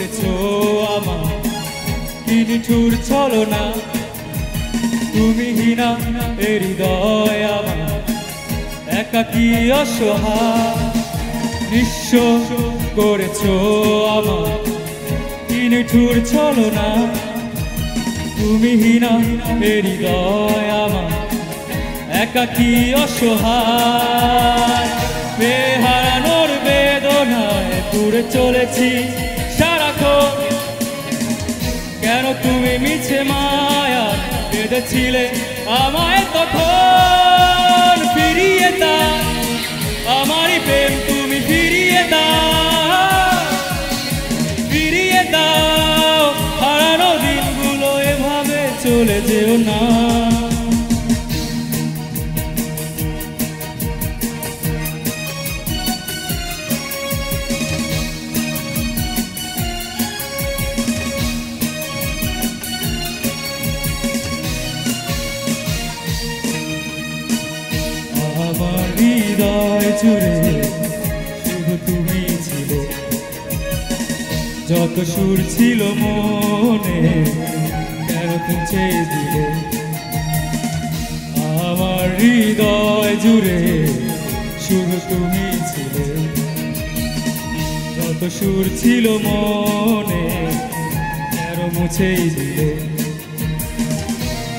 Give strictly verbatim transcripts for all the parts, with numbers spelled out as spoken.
করেছো আমার কি নিঠুর ছলনা, তুমি হিনা এ হৃদয় আমার একাকী অসহায়, নিঃস্ব করেছো আমার কি নিঠুর ছলনা, তুমি হিনা এ হৃদয় আমার একাকী অসহায়। বেহারানোর বেদনায় পুড়ে চলেছি সারাক্ষণ, কেন তুমি মিছে মায়া বেঁধেছিলে আমায় তখন। ফিরিয়ে দাও আমারই প্রেম তুমি ফিরিয়ে দাও, ফিরিয়ে দাও হারানো দিনগুলো, এভাবে চলে যেও না। আমার হৃদয় জুড়ে শুধু তুমি ছিল, যত সুর ছিল মনে কেন পৌঁছে দিলে। আমার হৃদয় জুড়ে শুধু তুমি ছিল, যত সুর ছিল মনে কেন মুছে দিলে।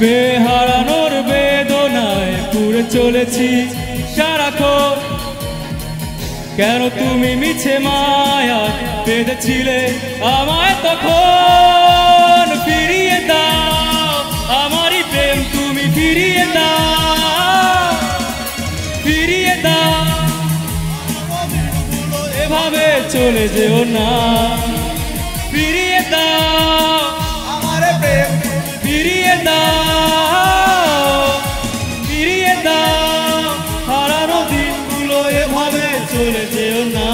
বেহারানোর বেদনায় পুড়ে চলেছি সারাক্ষণ, কেন তুমি মিছে মায়া বেঁধেছিলে আমায় তখন। ফিরিয়ে দাও আমারই প্রেম তুমি ফিরিয়ে দাও, ফিরিয়ে দাও এভাবে চলে যেও না। ফিরিয়ে দাও আমার প্রেম ফিরিয়ে দাও, ফিরিয়ে দাও হারানো দিনগুলো, এভাবে চলে যেও না।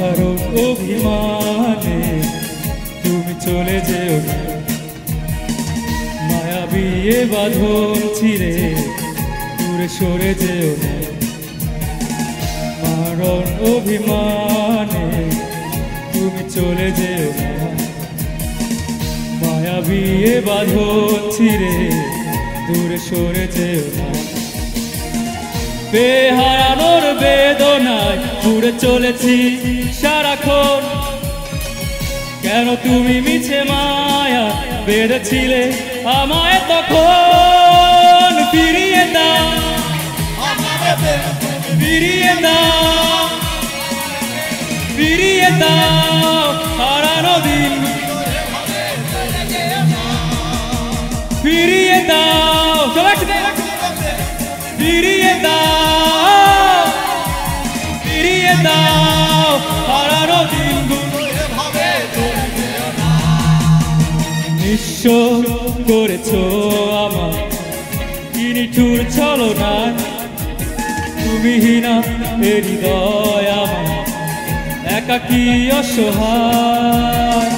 কারো অভিমানে তুমি চলে যেও না, মায়া বিয়ে বাঁধন ছিঁড়ে দূরে সরে যেও না। কারণ অভিমানে তুমি চলে যেও না, মায়া বিয়ে বাঁধন ছিঁড়ে দূরে সরে যেও না। বেহারানোর বেদনায় পুড়ে চলেছি সারাক্ষণ, কেন তুমি মিছে মায়া বেঁধেছিলে আমায় তখন। ফিরিয়ে দাও ফিরিয়ে দাও ফিরিয়ে দাও হারানো দিন, ফিরিয়ে দাও ফিরিয়ে দাও ফিরিয়ে দাও হারানো দিনগুলো, এভাবে চলে যেও না। নিঃস্ব করেছো আমায় কি নিঠুর ছলনায়, তুমি হিনা এ হৃদয় আমায় একাকী অসহায়।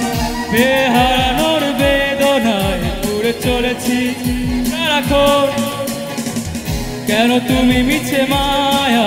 বেহারানোর বেদনায় পুড়ে চলেছি সারাক্ষণ, কেন তুমি মিছে মায়া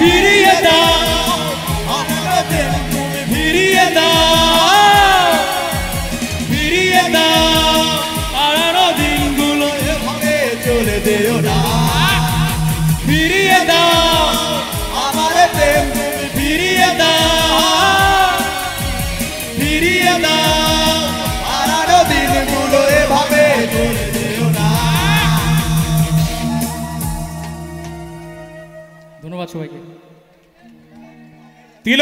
ফিরিয়ে দাও ফিরিয়ে দাও ফিরিয়ে দাও হারানো দিনগুলো, এভাবে চলে যেও না। ফিরিয়ে দাও আমার প্রেম ফিরিয়ে দাও, ফিরিয়ে দাও হারানো দিনগুলো, এভাবে চলে যেও না। ধন্যবাদ সবাইকে।